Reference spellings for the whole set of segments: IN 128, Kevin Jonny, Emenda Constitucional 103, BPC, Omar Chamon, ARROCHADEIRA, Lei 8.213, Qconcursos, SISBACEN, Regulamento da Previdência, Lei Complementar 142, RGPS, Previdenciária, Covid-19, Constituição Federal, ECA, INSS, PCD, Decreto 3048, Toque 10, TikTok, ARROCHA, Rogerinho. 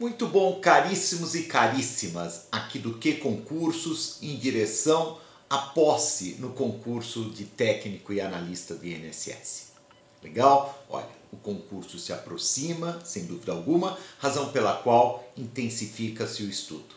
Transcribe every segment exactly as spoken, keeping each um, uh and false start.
Muito bom, caríssimos e caríssimas, aqui do Qconcursos em direção à posse no concurso de técnico e analista do I N S S. Legal? Olha, o concurso se aproxima, sem dúvida alguma, razão pela qual intensifica-se o estudo.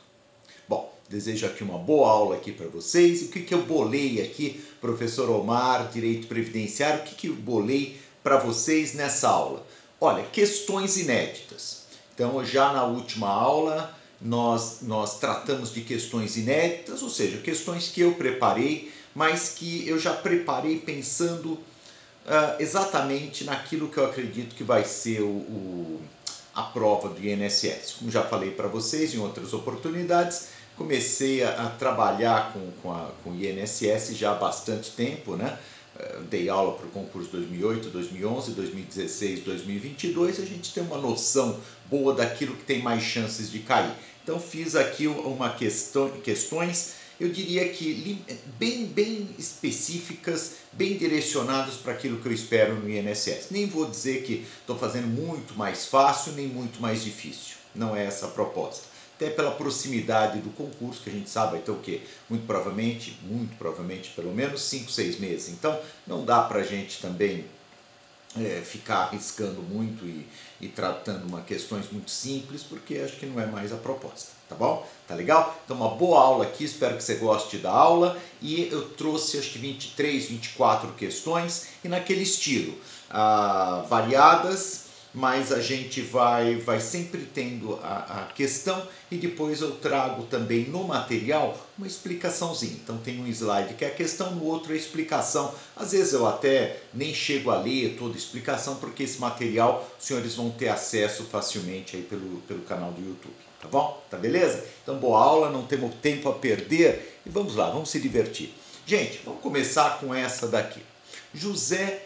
Bom, desejo aqui uma boa aula aqui para vocês. O que, que eu bolei aqui, professor Omar, Direito Previdenciário, o que, que eu bolei para vocês nessa aula? Olha, questões inéditas. Então, já na última aula, nós, nós tratamos de questões inéditas, ou seja, questões que eu preparei, mas que eu já preparei pensando uh, exatamente naquilo que eu acredito que vai ser o, o, a prova do I N S S. Como já falei para vocês em outras oportunidades, comecei a, a trabalhar com, com, a, com o I N S S já há bastante tempo, né? Dei aula para o concurso dois mil e oito, dois mil e onze, dois mil e dezesseis, dois mil e vinte e dois, a gente tem uma noção boa daquilo que tem mais chances de cair. Então fiz aqui uma questão, questões, eu diria que bem, bem específicas, bem direcionadas para aquilo que eu espero no I N S S. Nem vou dizer que estou fazendo muito mais fácil, nem muito mais difícil, não é essa a proposta. Até pela proximidade do concurso, que a gente sabe, vai ter o quê? Muito provavelmente, muito provavelmente, pelo menos cinco, seis meses. Então, não dá para a gente também é, ficar arriscando muito e, e tratando uma questões muito simples, porque acho que não é mais a proposta, tá bom? Tá legal? Então, uma boa aula aqui, espero que você goste da aula. E eu trouxe, acho que vinte e três, vinte e quatro questões, e naquele estilo, ah, variadas, mas a gente vai, vai sempre tendo a, a questão e depois eu trago também no material uma explicaçãozinha. Então tem um slide que é a questão, no outro é a explicação. Às vezes eu até nem chego a ler toda a explicação, porque esse material os senhores vão ter acesso facilmente aí pelo, pelo canal do YouTube, tá bom? Tá beleza? Então boa aula, não temos tempo a perder e vamos lá, vamos se divertir. Gente, vamos começar com essa daqui. José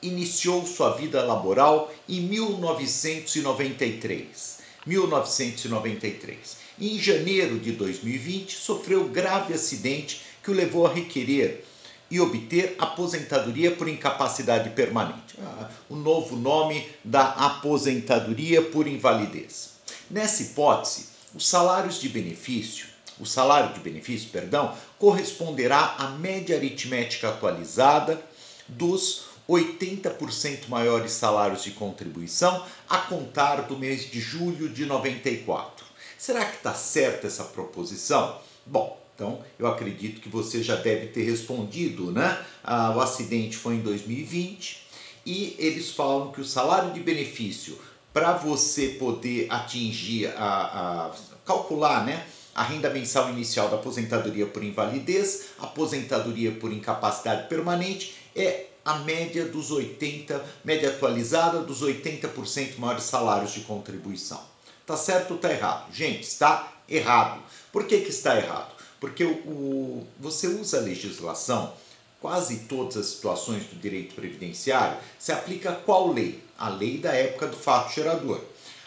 iniciou sua vida laboral em mil novecentos e noventa e três. mil novecentos e noventa e três. E em janeiro de dois mil e vinte, sofreu grave acidente que o levou a requerer e obter aposentadoria por incapacidade permanente. Ah, o novo nome da aposentadoria por invalidez. Nessa hipótese, os salários de benefício, o salário de benefício, perdão, corresponderá à média aritmética atualizada dos oitenta por cento maiores salários de contribuição a contar do mês de julho de noventa e quatro. Será que está certa essa proposição? Bom, então eu acredito que você já deve ter respondido, né? Ah, o acidente foi em dois mil e vinte e eles falam que o salário de benefício, para você poder atingir, a, a calcular, né, a renda mensal inicial da aposentadoria por invalidez, aposentadoria por incapacidade permanente, é a média dos oitenta, média atualizada dos oitenta por cento maiores salários de contribuição. Tá certo ou tá errado? Gente, está errado. Por que que está errado? Porque o, o, você usa a legislação, quase todas as situações do direito previdenciário, se aplica a qual lei? A lei da época do fato gerador.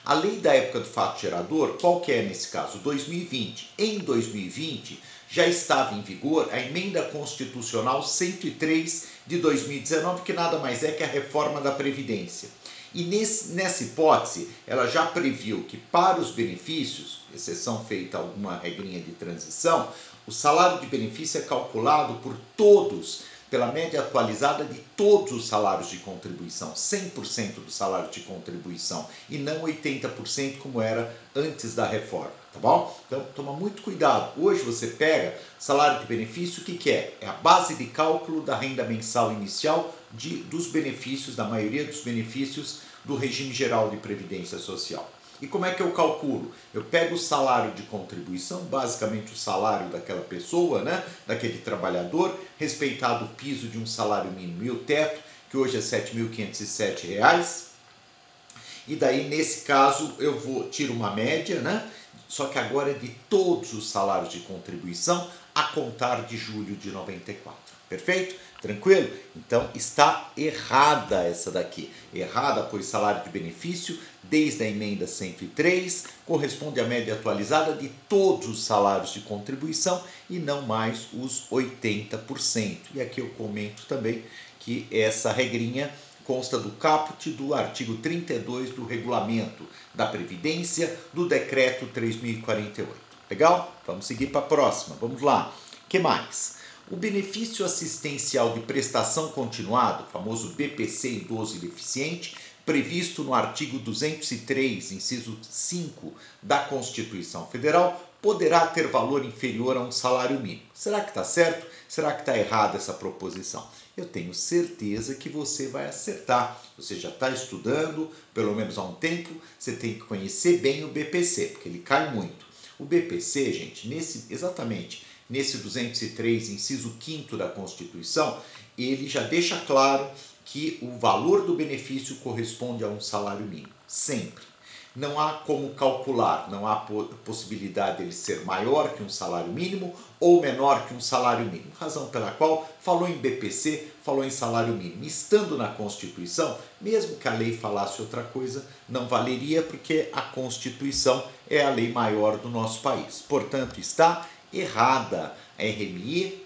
A lei da época do fato gerador, qual que é nesse caso? dois mil e vinte. Em dois mil e vinte, já estava em vigor a Emenda Constitucional cento e três de dois mil e dezenove, que nada mais é que a reforma da Previdência. E nesse, nessa hipótese, ela já previu que para os benefícios, exceção feita a alguma regrinha de transição, o salário de benefício é calculado por todos, pela média atualizada de todos os salários de contribuição, cem por cento do salário de contribuição, e não oitenta por cento como era antes da reforma. Tá bom? Então, toma muito cuidado. Hoje você pega salário de benefício, o que que é? É a base de cálculo da renda mensal inicial de, dos benefícios, da maioria dos benefícios do regime geral de previdência social. E como é que eu calculo? Eu pego o salário de contribuição, basicamente o salário daquela pessoa, né? Daquele trabalhador, respeitado o piso de um salário mínimo e o teto, que hoje é sete mil quinhentos e sete reais. E daí, nesse caso, eu vou tiro uma média, né? Só que agora é de todos os salários de contribuição a contar de julho de noventa e quatro. Perfeito? Tranquilo? Então está errada essa daqui. Errada, pois salário de benefício, desde a emenda cento e três, corresponde à média atualizada de todos os salários de contribuição e não mais os oitenta por cento. E aqui eu comento também que essa regrinha Consta do caput do artigo trinta e dois do Regulamento da Previdência do Decreto três mil e quarenta e oito. Legal? Vamos seguir para a próxima. Vamos lá. O que mais? O benefício assistencial de prestação continuada, famoso B P C idoso e deficiente, previsto no artigo duzentos e três, inciso cinco da Constituição Federal, poderá ter valor inferior a um salário mínimo. Será que está certo? Será que está errada essa proposição? Eu tenho certeza que você vai acertar. Você já está estudando, pelo menos há um tempo, você tem que conhecer bem o B P C, porque ele cai muito. O B P C, gente, nesse, exatamente nesse duzentos e três, inciso quinto da Constituição, ele já deixa claro que o valor do benefício corresponde a um salário mínimo, sempre. Não há como calcular, não há possibilidade dele ser maior que um salário mínimo ou menor que um salário mínimo. Razão pela qual falou em B P C, falou em salário mínimo. Estando na Constituição, mesmo que a lei falasse outra coisa, não valeria, porque a Constituição é a lei maior do nosso país. Portanto, está errada. A R M I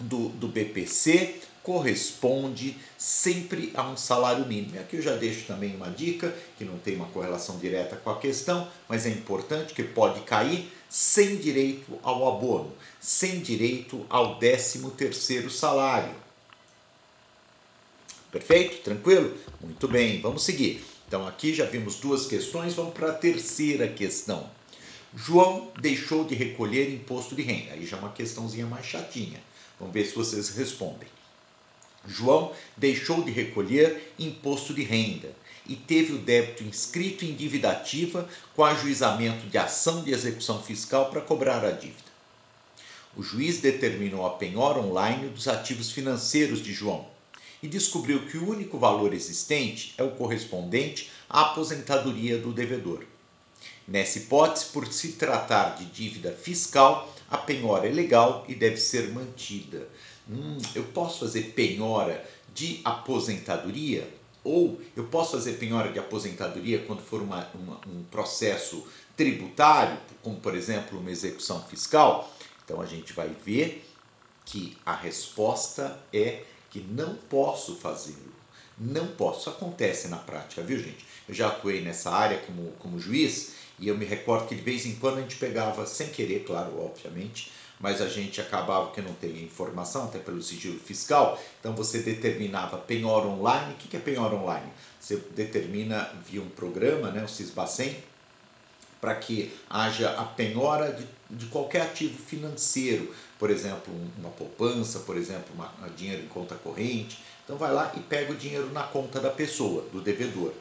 do, do B P C corresponde sempre a um salário mínimo. E aqui eu já deixo também uma dica, que não tem uma correlação direta com a questão, mas é importante, que pode cair sem direito ao abono, sem direito ao décimo terceiro salário. Perfeito? Tranquilo? Muito bem, vamos seguir. Então aqui já vimos duas questões, vamos para a terceira questão. João deixou de recolher imposto de renda. Aí já é uma questãozinha mais chatinha. Vamos ver se vocês respondem. João deixou de recolher imposto de renda e teve o débito inscrito em dívida ativa com ajuizamento de ação de execução fiscal para cobrar a dívida. O juiz determinou a penhora online dos ativos financeiros de João e descobriu que o único valor existente é o correspondente à aposentadoria do devedor. Nessa hipótese, por se tratar de dívida fiscal, a penhora é legal e deve ser mantida. Hum, eu posso fazer penhora de aposentadoria? Ou eu posso fazer penhora de aposentadoria quando for uma, uma, um processo tributário, como por exemplo uma execução fiscal? Então a gente vai ver que a resposta é que não posso fazê-lo. Não posso. Isso acontece na prática, viu, gente? Eu já atuei nessa área como, como juiz e eu me recordo que de vez em quando a gente pegava, sem querer, claro, obviamente, mas a gente acabava que não teria informação, até pelo sigilo fiscal. Então você determinava penhora online. O que é penhora online? Você determina via um programa, né, o SISBACEN, para que haja a penhora de, de qualquer ativo financeiro, por exemplo, uma poupança, por exemplo, uma, dinheiro em conta corrente. Então vai lá e pega o dinheiro na conta da pessoa, do devedor.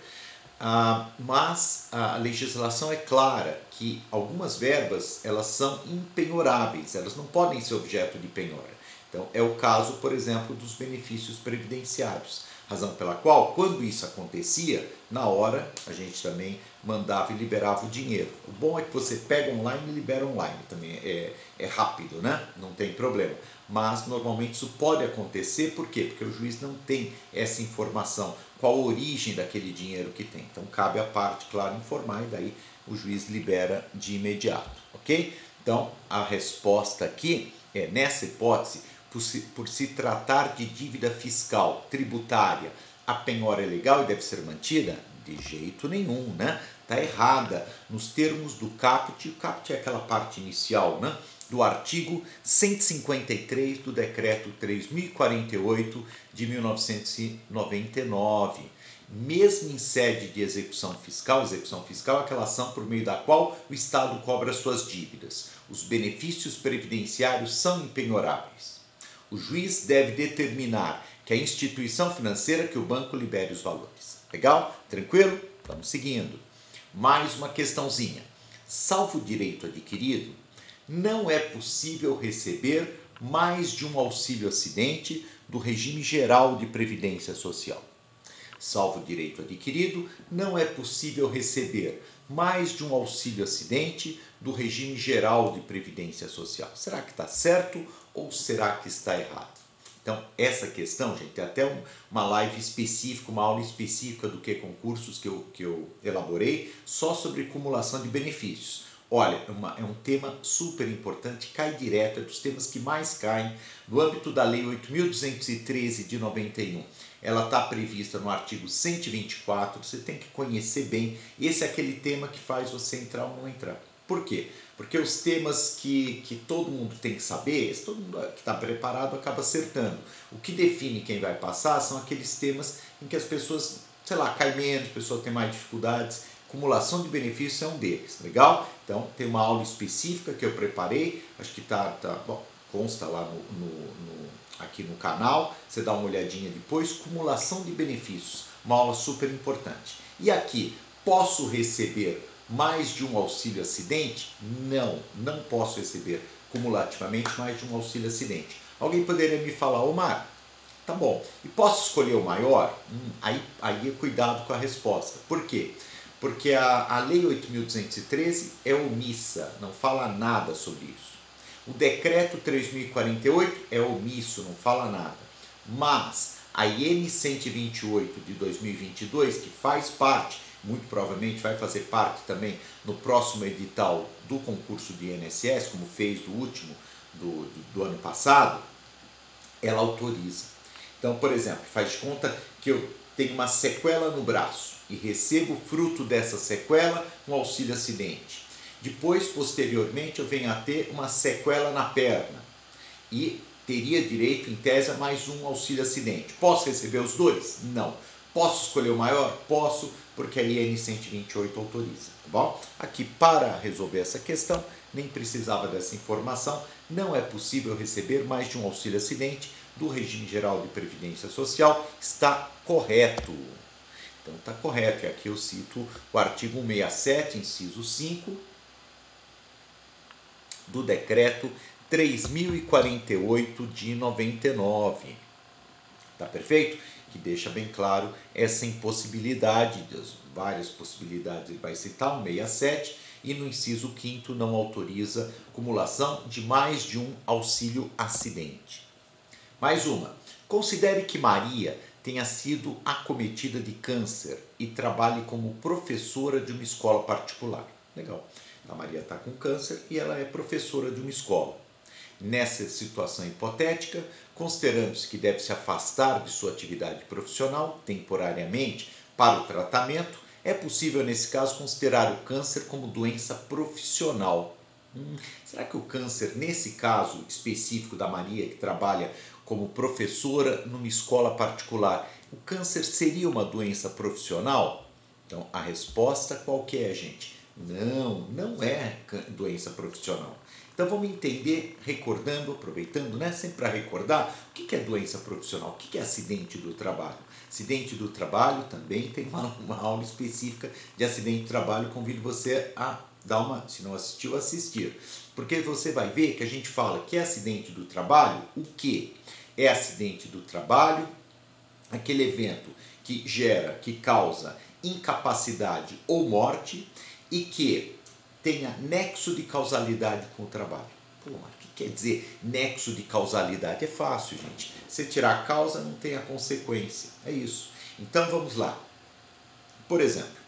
Ah, mas a legislação é clara que algumas verbas, elas são impenhoráveis, elas não podem ser objeto de penhora. Então é o caso, por exemplo, dos benefícios previdenciários, razão pela qual, quando isso acontecia, na hora a gente também mandava e liberava o dinheiro. O bom é que você pega online e libera online, também é, é rápido, né? Não tem problema. Mas normalmente isso pode acontecer, por quê? Porque o juiz não tem essa informação, qual a origem daquele dinheiro que tem. Então cabe à parte, claro, informar e daí o juiz libera de imediato, ok? Então a resposta aqui é, nessa hipótese, por se, por se tratar de dívida fiscal tributária, a penhora é legal e deve ser mantida? De jeito nenhum, né? Está errada nos termos do caput. O caput é aquela parte inicial, né, do artigo cento e cinquenta e três do Decreto três mil e quarenta e oito de mil novecentos e noventa e nove. Mesmo em sede de execução fiscal, execução fiscal é aquela ação por meio da qual o Estado cobra suas dívidas. Os benefícios previdenciários são impenhoráveis. O juiz deve determinar que a instituição financeira, que o banco, libere os valores. Legal? Tranquilo? Vamos seguindo. Mais uma questãozinha. Salvo o direito adquirido, não é possível receber mais de um auxílio-acidente do regime geral de previdência social. Salvo o direito adquirido, não é possível receber mais de um auxílio-acidente do regime geral de previdência social. Será que está certo ou será que está errado? Então, essa questão, gente, tem até um, uma live específica, uma aula específica do Qconcursos que eu, que eu elaborei só sobre acumulação de benefícios. Olha, uma, é um tema super importante, cai direto, é dos temas que mais caem no âmbito da Lei oito mil duzentos e treze de noventa e um. ela está prevista no artigo cento e vinte e quatro, você tem que conhecer bem. Esse é aquele tema que faz você entrar ou não entrar. Por quê? Porque os temas que, que todo mundo tem que saber, todo mundo que está preparado acaba acertando. O que define quem vai passar são aqueles temas em que as pessoas, sei lá, caem menos, a pessoa tem mais dificuldades. Acumulação de benefícios é um deles, legal? Então, tem uma aula específica que eu preparei, acho que tá, tá bom, consta lá no, no, no, aqui no canal, você dá uma olhadinha depois. Acumulação de benefícios, uma aula super importante. E aqui, posso receber mais de um auxílio acidente? Não, não posso receber cumulativamente mais de um auxílio acidente. Alguém poderia me falar, Omar, tá bom, e posso escolher o maior? Hum, aí, aí cuidado com a resposta. Por quê? Porque a, a Lei oito mil duzentos e treze é omissa, não fala nada sobre isso. O Decreto três mil e quarenta e oito é omisso, não fala nada. Mas a I N cento e vinte e oito de dois mil e vinte e dois, que faz parte, muito provavelmente vai fazer parte também no próximo edital do concurso de I N S S, como fez do último do, do, do ano passado, ela autoriza. Então, por exemplo, faz de conta que eu tenho uma sequela no braço e recebo, fruto dessa sequela, um auxílio acidente. Depois, posteriormente, eu venho a ter uma sequela na perna e teria direito, em tese, a mais um auxílio acidente. Posso receber os dois? Não. Posso escolher o maior? Posso, porque a I N cento e vinte e oito autoriza, tá bom? Aqui, para resolver essa questão, nem precisava dessa informação, não é possível receber mais de um auxílio acidente do regime geral de previdência social, está correto. Então está correto, e aqui eu cito o artigo cento e sessenta e sete, inciso cinco, do Decreto três mil e quarenta e oito de noventa e nove, tá perfeito? Que deixa bem claro essa impossibilidade, das várias possibilidades ele vai citar, o cento e sessenta e sete, e no inciso quinto não autoriza acumulação de mais de um auxílio acidente. Mais uma, considere que Maria tenha sido acometida de câncer e trabalhe como professora de uma escola particular. Legal, a Maria está com câncer e ela é professora de uma escola. Nessa situação hipotética, considerando-se que deve se afastar de sua atividade profissional temporariamente para o tratamento, é possível, nesse caso, considerar o câncer como doença profissional. Hum, será que o câncer, nesse caso específico da Maria, que trabalha como professora numa escola particular, o câncer seria uma doença profissional? Então, a resposta qual que é, gente? Não, não é doença profissional. Então, vamos entender, recordando, aproveitando, né? Sempre para recordar, o que é doença profissional? O que é acidente do trabalho? Acidente do trabalho também tem uma, uma aula específica de acidente de trabalho. Convido você a dar uma, se não assistiu, assistir. Porque você vai ver que a gente fala que é acidente do trabalho, o quê? É acidente do trabalho, aquele evento que gera, que causa incapacidade ou morte e que tenha nexo de causalidade com o trabalho. Pô, mas o que quer dizer nexo de causalidade? É fácil, gente. Você tirar a causa, não tem a consequência. É isso. Então, vamos lá. Por exemplo,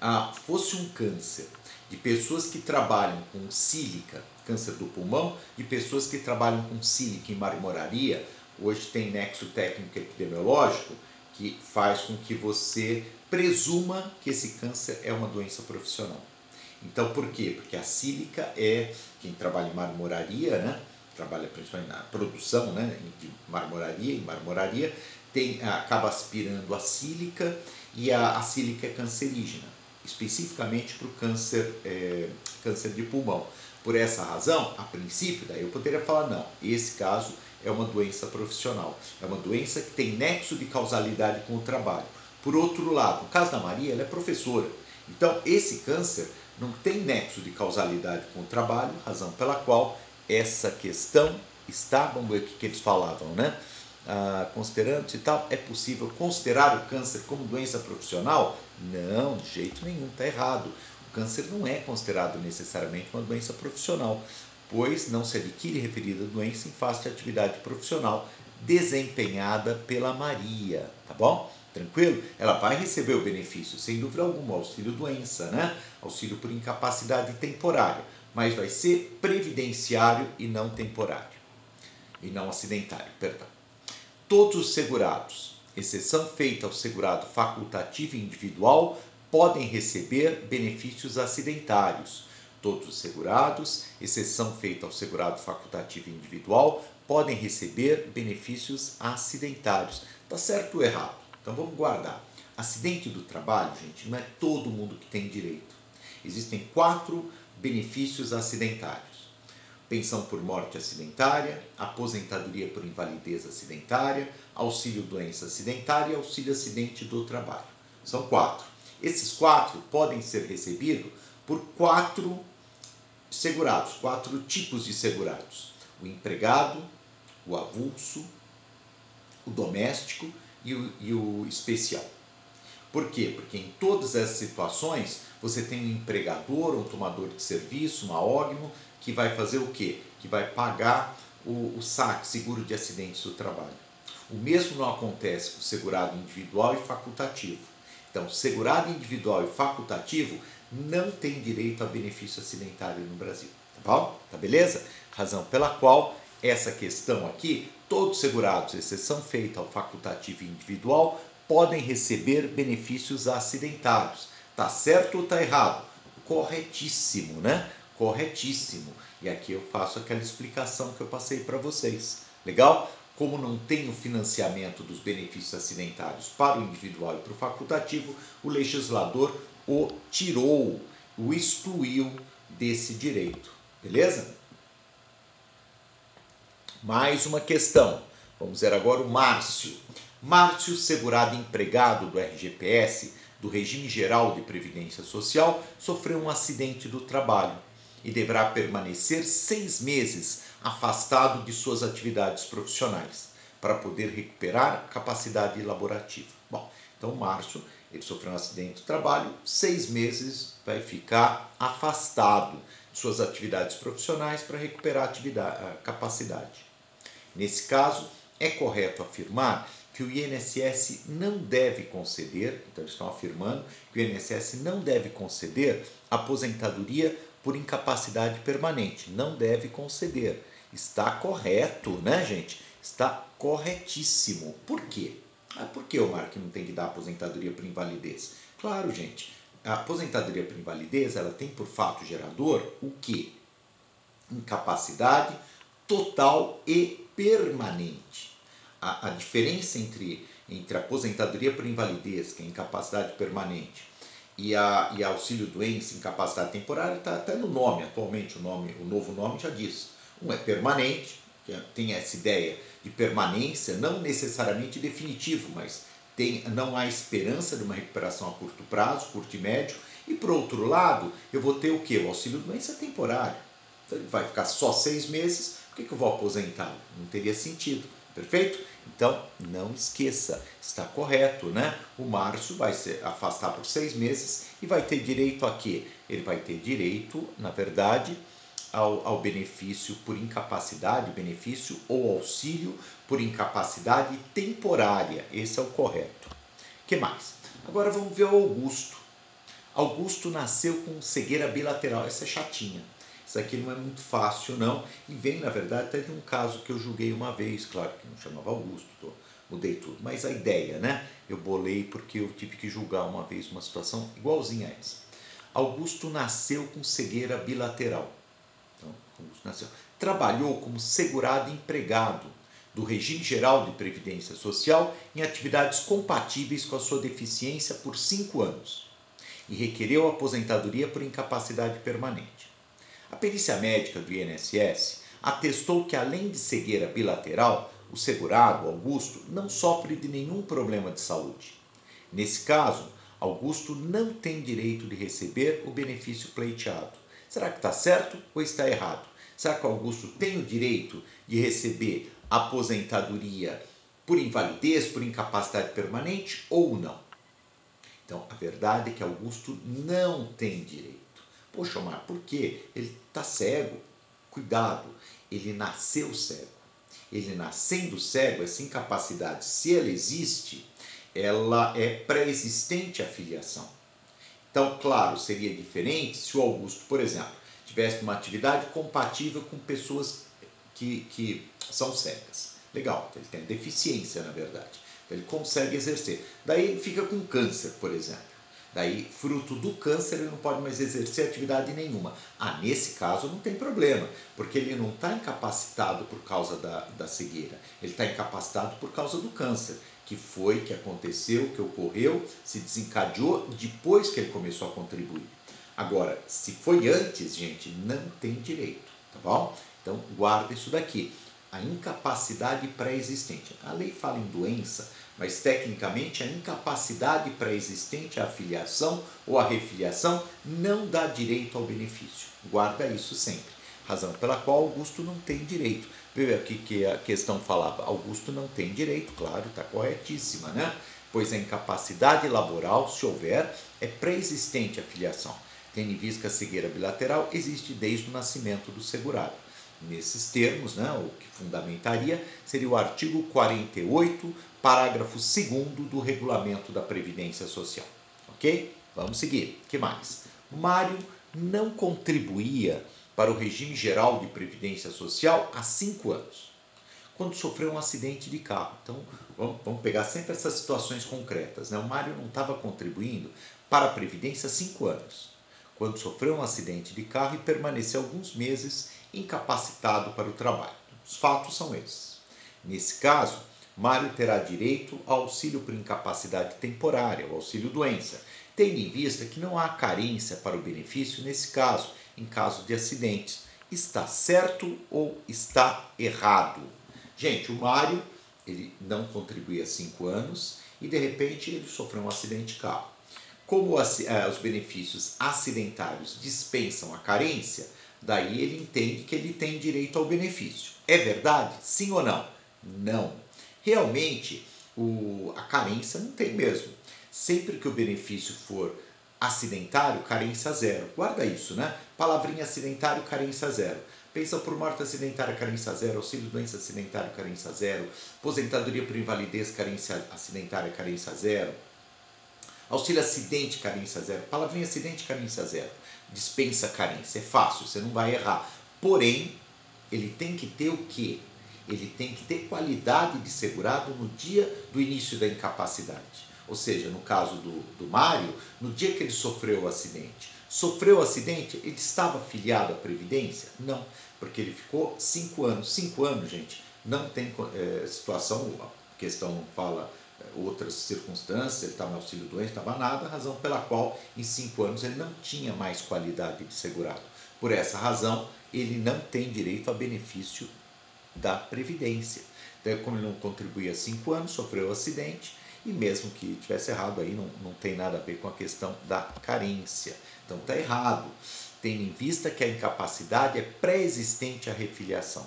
ah, fosse um câncer de pessoas que trabalham com sílica, câncer do pulmão, de pessoas que trabalham com sílica e marmoraria, hoje tem nexo técnico epidemiológico, que faz com que você presuma que esse câncer é uma doença profissional. Então, por quê? Porque a sílica é, quem trabalha em marmoraria, né? Trabalha principalmente na produção, né? De marmoraria, em marmoraria, tem, acaba aspirando a sílica, e a, a sílica é cancerígena, especificamente para o câncer, é, câncer de pulmão. Por essa razão, a princípio, daí eu poderia falar, não, esse caso é uma doença profissional, é uma doença que tem nexo de causalidade com o trabalho. Por outro lado, no caso da Maria, ela é professora, então esse câncer não tem nexo de causalidade com o trabalho, razão pela qual essa questão está, vamos ver o que eles falavam, né? Ah, considerando-se tal, é possível considerar o câncer como doença profissional? Não, de jeito nenhum, está errado. O câncer não é considerado necessariamente uma doença profissional, pois não se adquire referida doença em face de atividade profissional desempenhada pela Maria, tá bom? Tranquilo? Ela vai receber o benefício, sem dúvida alguma, auxílio doença, né? Auxílio por incapacidade temporária, mas vai ser previdenciário e não temporário, e não acidentário, perdão. todos os segurados, exceção feita ao segurado facultativo e individual, podem receber benefícios acidentários. Todos os segurados, exceção feita ao segurado facultativo e individual, podem receber benefícios acidentários. Tá certo ou errado? Então vamos guardar. Acidente do trabalho, gente, não é todo mundo que tem direito. Existem quatro benefícios acidentários: pensão por morte acidentária, aposentadoria por invalidez acidentária, auxílio-doença acidentária e auxílio-acidente do trabalho. São quatro. Esses quatro podem ser recebidos por quatro segurados, quatro tipos de segurados: o empregado, o avulso, o doméstico e o, e o especial. Por quê? Porque em todas essas situações você tem um empregador, um tomador de serviço, uma ógrimo, que vai fazer o quê? Que vai pagar o, o S A C, seguro de acidentes do trabalho. O mesmo não acontece com o segurado individual e facultativo. Então, segurado individual e facultativo não tem direito a benefício acidentário no Brasil, tá bom? Tá beleza? Razão pela qual essa questão aqui, todos segurados, exceção feita ao facultativo e individual, podem receber benefícios acidentários. Tá certo ou tá errado? Corretíssimo, né? Corretíssimo. E aqui eu faço aquela explicação que eu passei para vocês. Legal? Como não tem o financiamento dos benefícios acidentários para o individual e para o facultativo, o legislador o tirou, o excluiu desse direito. Beleza? Mais uma questão. Vamos ver agora o Márcio. Márcio, segurado empregado do R G P S, do Regime Geral de Previdência Social, sofreu um acidente do trabalho e deverá permanecer seis meses afastado de suas atividades profissionais para poder recuperar capacidade laborativa. Bom, então o Márcio, ele sofreu um acidente do trabalho, seis meses vai ficar afastado de suas atividades profissionais para recuperar atividade, a capacidade. Nesse caso, é correto afirmar que o I N S S não deve conceder, então eles estão afirmando que o I N S S não deve conceder aposentadoria por incapacidade permanente, não deve conceder. Está correto, né, gente? Está corretíssimo. Por quê? Ah, por que, Omar, que não tem que dar aposentadoria por invalidez? Claro, gente, a aposentadoria por invalidez, ela tem por fato gerador o quê? Incapacidade total e permanente. A, a diferença entre, entre a aposentadoria por invalidez, que é incapacidade permanente, E a, e a auxílio-doença, incapacidade temporária, está até no nome. Atualmente, o, nome, o novo nome já diz. Um é permanente, tem essa ideia de permanência, não necessariamente definitivo, mas tem, não há esperança de uma recuperação a curto prazo, curto e médio. E, por outro lado, eu vou ter o quê? O auxílio-doença temporário. Então, ele vai ficar só seis meses, por que, que eu vou aposentá-lo? Não teria sentido. Perfeito? Então, não esqueça, está correto, né? O Márcio vai se afastar por seis meses e vai ter direito a quê? Ele vai ter direito, na verdade, ao, ao benefício por incapacidade, benefício ou auxílio por incapacidade temporária. Esse é o correto. O que mais? Agora vamos ver o Augusto. Augusto nasceu com cegueira bilateral. Essa é chatinha. Isso aqui não é muito fácil, não, e vem, na verdade, até de um caso que eu julguei uma vez, claro que não chamava Augusto, tô, mudei tudo, mas a ideia, né? Eu bolei porque eu tive que julgar uma vez uma situação igualzinha a essa. Augusto nasceu com cegueira bilateral. Então, Augusto nasceu. Trabalhou como segurado empregado do Regime Geral de Previdência Social em atividades compatíveis com a sua deficiência por cinco anos e requereu aposentadoria por incapacidade permanente. A perícia médica do I N S S atestou que, além de cegueira bilateral, o segurado, Augusto, não sofre de nenhum problema de saúde. Nesse caso, Augusto não tem direito de receber o benefício pleiteado. Será que está certo ou está errado? Será que Augusto tem o direito de receber aposentadoria por invalidez, por incapacidade permanente ou não? Então, a verdade é que Augusto não tem direito. Poxa, Omar, por quê? Ele está cego. Cuidado, ele nasceu cego. Ele nascendo cego, essa incapacidade, se ela existe, ela é pré-existente à filiação. Então, claro, seria diferente se o Augusto, por exemplo, tivesse uma atividade compatível com pessoas que, que são cegas. Legal, então ele tem deficiência, na verdade. Então ele consegue exercer. Daí ele fica com câncer, por exemplo. Daí, fruto do câncer, ele não pode mais exercer atividade nenhuma. Ah, nesse caso não tem problema, porque ele não está incapacitado por causa da, da cegueira. Ele está incapacitado por causa do câncer, que foi, que aconteceu, que ocorreu, se desencadeou depois que ele começou a contribuir. Agora, se foi antes, gente, não tem direito, tá bom? Então, guarda isso daqui. A incapacidade pré-existente. A lei fala em doença, mas tecnicamente a incapacidade pré-existente, a filiação ou a refiliação, não dá direito ao benefício. Guarda isso sempre. Razão pela qual Augusto não tem direito. Veja aqui que a questão falava. Augusto não tem direito, claro, está corretíssima, né? Pois a incapacidade laboral, se houver, é pré-existente a filiação. Tendo em vista que a cegueira bilateral existe desde o nascimento do segurado. Nesses termos, né, o que fundamentaria seria o artigo quarenta e oito, parágrafo segundo do Regulamento da Previdência Social. Ok? Vamos seguir. O que mais? Mário não contribuía para o regime geral de Previdência Social há cinco anos, quando sofreu um acidente de carro. Então, vamos, vamos pegar sempre essas situações concretas, né? O Mário não estava contribuindo para a Previdência há cinco anos, quando sofreu um acidente de carro e permaneceu alguns meses incapacitado para o trabalho. Os fatos são esses. Nesse caso, Mário terá direito ao auxílio por incapacidade temporária, o auxílio doença, tendo em vista que não há carência para o benefício nesse caso, em caso de acidentes. Está certo ou está errado? Gente, o Mário, ele não contribuía há cinco anos e, de repente, ele sofreu um acidente de carro. Como os benefícios acidentários dispensam a carência, daí ele entende que ele tem direito ao benefício. É verdade? Sim ou não? Não. Realmente, o, a carência não tem mesmo. Sempre que o benefício for acidentário, carência zero. Guarda isso, né? Palavrinha acidentário, carência zero. Pensão por morte acidentária, carência zero. Auxílio doença acidentário, carência zero. Aposentadoria por invalidez, carência acidentária, carência zero. Auxílio acidente, carência zero. Palavrinha acidente, carência zero. Dispensa carência. É fácil, você não vai errar. Porém, ele tem que ter o quê? Ele tem que ter qualidade de segurado no dia do início da incapacidade. Ou seja, no caso do, do Mário, no dia que ele sofreu o acidente. Sofreu o acidente, ele estava filiado à Previdência? Não, porque ele ficou cinco anos. Cinco anos, gente, não tem é, situação, a questão não fala outras circunstâncias, ele estava no auxílio doente, estava nada, razão pela qual em cinco anos ele não tinha mais qualidade de segurado. Por essa razão, ele não tem direito a benefício da Previdência. Então, como ele não contribuía há cinco anos, sofreu um acidente e mesmo que tivesse errado aí, não, não tem nada a ver com a questão da carência. Então, está errado, tendo em vista que a incapacidade é pré-existente à refiliação.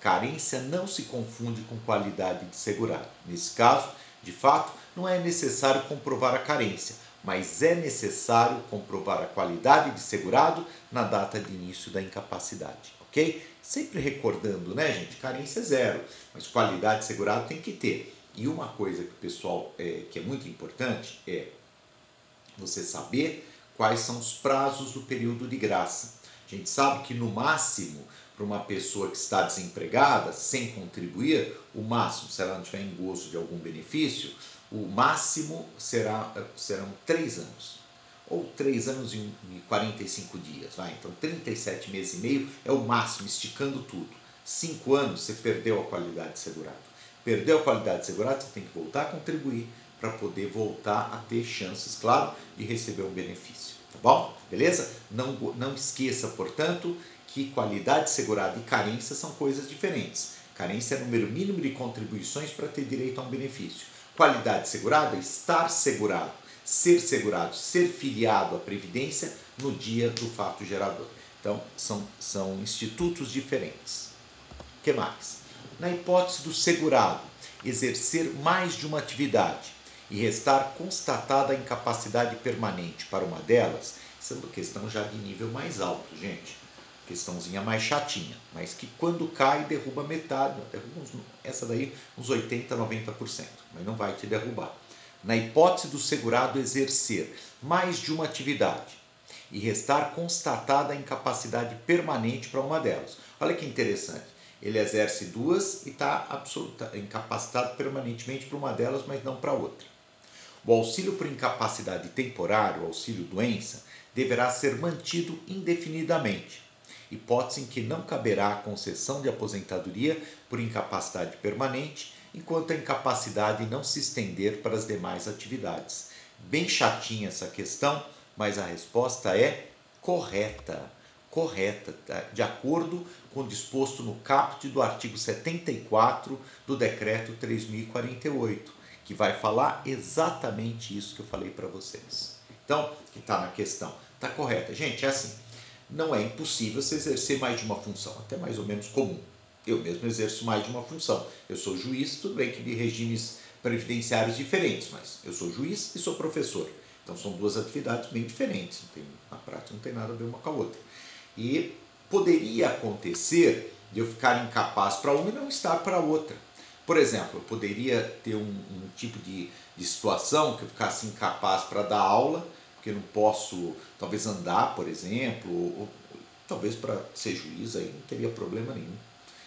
Carência não se confunde com qualidade de segurado. Nesse caso, de fato, não é necessário comprovar a carência, mas é necessário comprovar a qualidade de segurado na data de início da incapacidade, ok? Sempre recordando, né, gente? Carência é zero, mas qualidade de segurado tem que ter. E uma coisa que o pessoal, é, que é muito importante, é você saber quais são os prazos do período de graça. A gente sabe que, no máximo, para uma pessoa que está desempregada, sem contribuir, o máximo, se ela não tiver em gozo de algum benefício, o máximo será, serão três anos. Ou três anos e quarenta e cinco dias. Vai? Então, trinta e sete meses e meio é o máximo, esticando tudo. Cinco anos, você perdeu a qualidade de segurado. Perdeu a qualidade de segurado, você tem que voltar a contribuir para poder voltar a ter chances, claro, de receber um benefício. Tá bom? Beleza? Não, não esqueça, portanto, que qualidade segurada e carência são coisas diferentes. Carência é o número mínimo de contribuições para ter direito a um benefício. Qualidade segurada é estar segurado, ser segurado, ser filiado à Previdência no dia do fato gerador. Então, são, são institutos diferentes. O que mais? Na hipótese do segurado exercer mais de uma atividade e restar constatada a incapacidade permanente para uma delas, essa é uma questão já de nível mais alto, gente. Questãozinha mais chatinha, mas que quando cai derruba metade, derruba uns, essa daí uns oitenta por cento, noventa por cento, mas não vai te derrubar. Na hipótese do segurado exercer mais de uma atividade e restar constatada a incapacidade permanente para uma delas. Olha que interessante, ele exerce duas e está absoluta, incapacitado permanentemente para uma delas, mas não para a outra. O auxílio por incapacidade temporária, o auxílio doença, deverá ser mantido indefinidamente, hipótese em que não caberá a concessão de aposentadoria por incapacidade permanente, enquanto a incapacidade não se estender para as demais atividades. Bem chatinha essa questão, mas a resposta é correta. Correta, de acordo com o disposto no caput do artigo setenta e quatro do Decreto três mil e quarenta e oito, que vai falar exatamente isso que eu falei para vocês. Então, que está na questão, está correta. Gente, é assim, não é impossível você exercer mais de uma função, até mais ou menos comum. Eu mesmo exerço mais de uma função. Eu sou juiz, tudo bem que de regimes previdenciários diferentes, mas eu sou juiz e sou professor. Então, são duas atividades bem diferentes, não tem, na prática não tem nada a ver uma com a outra. E poderia acontecer de eu ficar incapaz para uma e não estar para a outra. Por exemplo, eu poderia ter um, um tipo de, de situação que eu ficasse incapaz para dar aula, porque eu não posso, talvez, andar, por exemplo, ou, ou, talvez para ser juiz, aí não teria problema nenhum.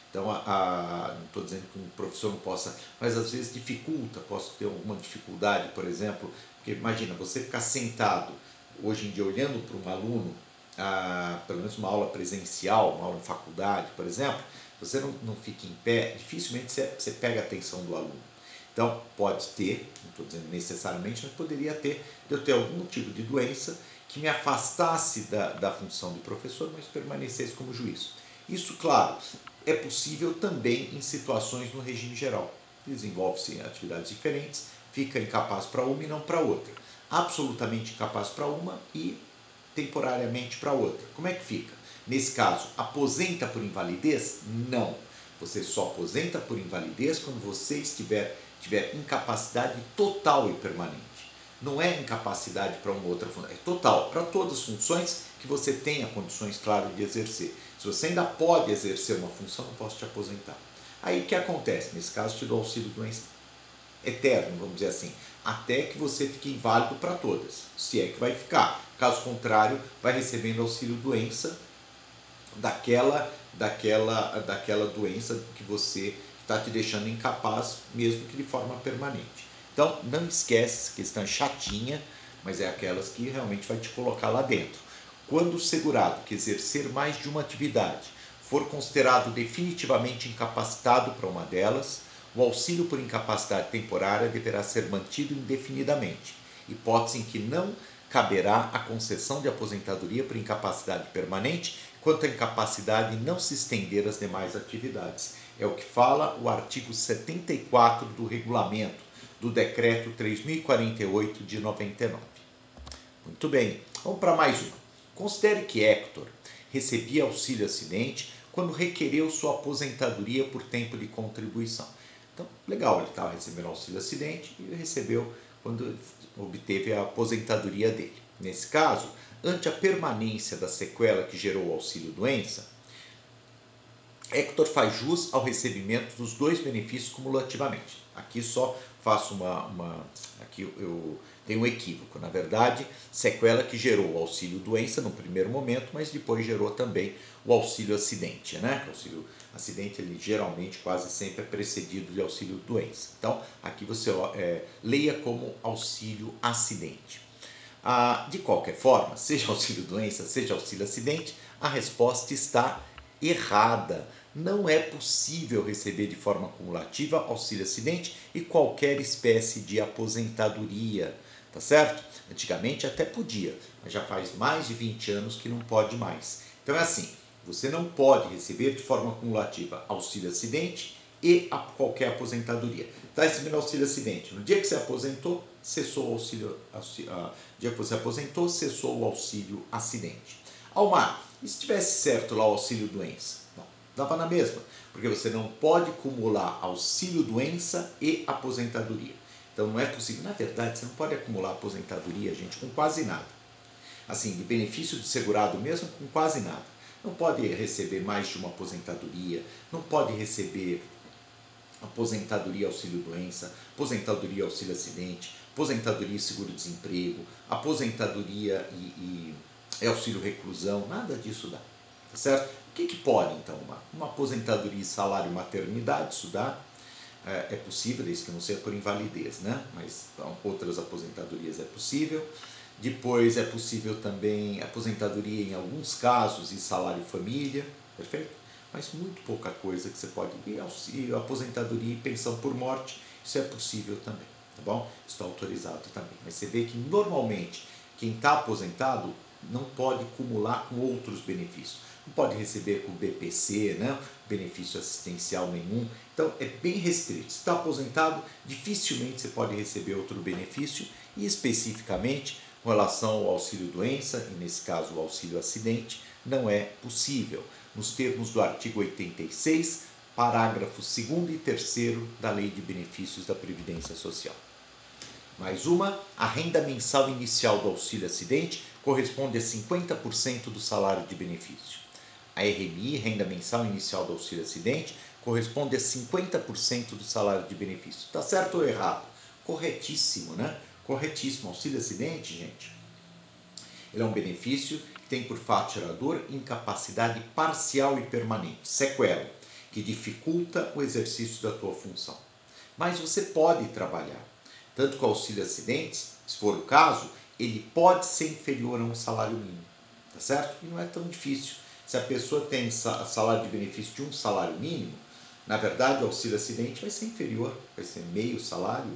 Então, a, a, não estou dizendo que um professor não possa, mas às vezes dificulta, posso ter alguma dificuldade, por exemplo, porque imagina, você ficar sentado, hoje em dia, olhando para um aluno, Ah, pelo menos uma aula presencial, uma aula em faculdade, por exemplo, você não, não fica em pé, dificilmente você, você pega a atenção do aluno. Então, pode ter, não estou dizendo necessariamente, mas poderia ter, de eu ter algum tipo de doença que me afastasse da, da função de professor, mas permanecesse como juiz. Isso, claro, é possível também em situações no regime geral. Desenvolve-se atividades diferentes, fica incapaz para uma e não para outra. Absolutamente incapaz para uma e temporariamente para outra. Como é que fica? Nesse caso, aposenta por invalidez? Não. Você só aposenta por invalidez quando você estiver, tiver incapacidade total e permanente. Não é incapacidade para uma outra função, é total, para todas as funções que você tenha condições, claro, de exercer. Se você ainda pode exercer uma função, não posso te aposentar. Aí o que acontece? Nesse caso, te dou auxílio doença eterno, vamos dizer assim, até que você fique inválido para todas, se é que vai ficar. Caso contrário, vai recebendo auxílio doença daquela, daquela, daquela doença que você está te deixando incapaz, mesmo que de forma permanente. Então, não esquece, questão chatinha, mas é aquelas que realmente vai te colocar lá dentro. Quando o segurado que exercer mais de uma atividade for considerado definitivamente incapacitado para uma delas, o auxílio por incapacidade temporária deverá ser mantido indefinidamente, hipótese em que não caberá a concessão de aposentadoria por incapacidade permanente, enquanto a incapacidade não se estender às demais atividades. É o que fala o artigo setenta e quatro do Regulamento do Decreto três mil e quarenta e oito de noventa e nove. Muito bem, vamos para mais uma. Considere que Héctor recebia auxílio acidente quando requereu sua aposentadoria por tempo de contribuição. Então, legal, ele estava recebendo auxílio acidente e recebeu quando obteve a aposentadoria dele. Nesse caso, ante a permanência da sequela que gerou o auxílio-doença, Héctor faz jus ao recebimento dos dois benefícios cumulativamente. Aqui só faço uma... uma aqui eu tenho um equívoco. Na verdade, sequela que gerou o auxílio-doença no primeiro momento, mas depois gerou também o auxílio-acidente, né? O auxílio-acidente, ele geralmente quase sempre é precedido de auxílio-doença. Então, aqui você é, leia como auxílio-acidente. Ah, de qualquer forma, seja auxílio-doença, seja auxílio-acidente, a resposta está errada. Não é possível receber de forma cumulativa auxílio-acidente e qualquer espécie de aposentadoria, tá certo? Antigamente até podia, mas já faz mais de vinte anos que não pode mais. Então é assim, você não pode receber de forma cumulativa auxílio-acidente e a qualquer aposentadoria. Está recebendo auxílio-acidente. No dia que você aposentou, cessou o auxílio, auxílio, uh, dia que você aposentou, cessou o auxílio-acidente. Almar, e se tivesse certo lá o auxílio-doença? Não, dava na mesma, porque você não pode acumular auxílio-doença e aposentadoria. Então não é possível. Na verdade, você não pode acumular aposentadoria, gente, com quase nada. Assim, de benefício do segurado mesmo, com quase nada. Não pode receber mais de uma aposentadoria, não pode receber aposentadoria auxílio-doença, aposentadoria auxílio-acidente, aposentadoria e seguro-desemprego, aposentadoria e, e auxílio-reclusão, nada disso dá. certo? O que, que pode, então? Uma, uma aposentadoria e salário maternidade, isso dá, é, é possível, desde que não seja por invalidez, né? Mas então, outras aposentadorias é possível. Depois é possível também aposentadoria em alguns casos e salário família, perfeito? Mas muito pouca coisa que você pode... E auxílio, aposentadoria e pensão por morte, isso é possível também, tá bom? Isso está autorizado também. Mas você vê que normalmente quem está aposentado não pode acumular com outros benefícios. Não pode receber com B P C, né? Benefício assistencial nenhum. Então é bem restrito. Se está aposentado, dificilmente você pode receber outro benefício, e especificamente com relação ao auxílio-doença, e nesse caso o auxílio-acidente, não é possível, nos termos do artigo oitenta e seis, parágrafos segundo e terceiro da Lei de Benefícios da Previdência Social. Mais uma, a renda mensal inicial do auxílio-acidente corresponde a cinquenta por cento do salário de benefício. A R M I, renda mensal inicial do auxílio-acidente, corresponde a cinquenta por cento do salário de benefício. Tá certo ou errado? Corretíssimo, né? Corretíssimo. Auxílio-acidente, gente, ele é um benefício que tem por fato gerador incapacidade parcial e permanente, sequela, que dificulta o exercício da tua função. Mas você pode trabalhar. Tanto que o auxílio-acidente, se for o caso, ele pode ser inferior a um salário mínimo, tá certo? E não é tão difícil. Se a pessoa tem salário de benefício de um salário mínimo, na verdade o auxílio-acidente vai ser inferior, vai ser meio salário,